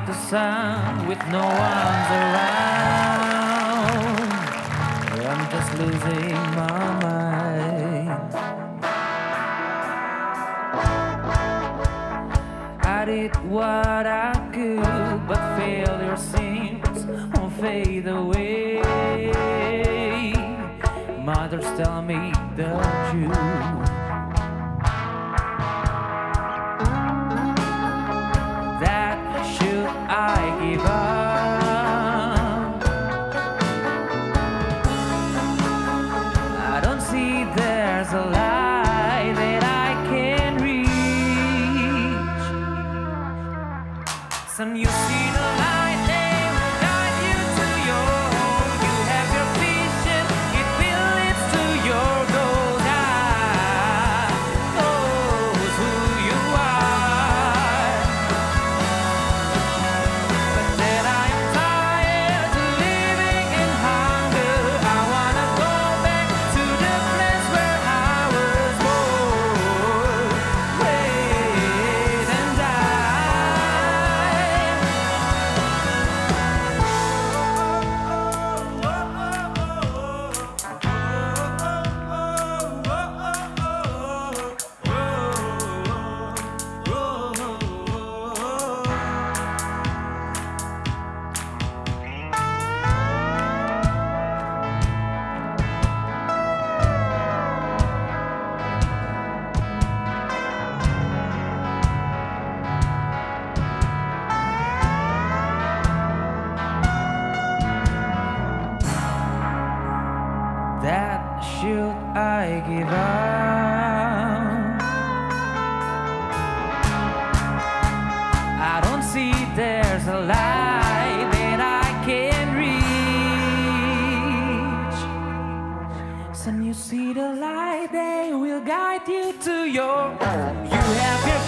out the sun with no one's around. I'm just losing my mind. I did what I could, but failure seems won't fade away. Mothers tell me, don't you? There's a light that I can reach. Some you see the light, they will guide you to your home. You have your vision, it will lead to your goal. God knows who you are. But then I'm tired of living in hunger. I wanna go back to the place where that should I give up? I don't see there's a light that I can reach. Son, you see the light, they will guide you to your home. You have your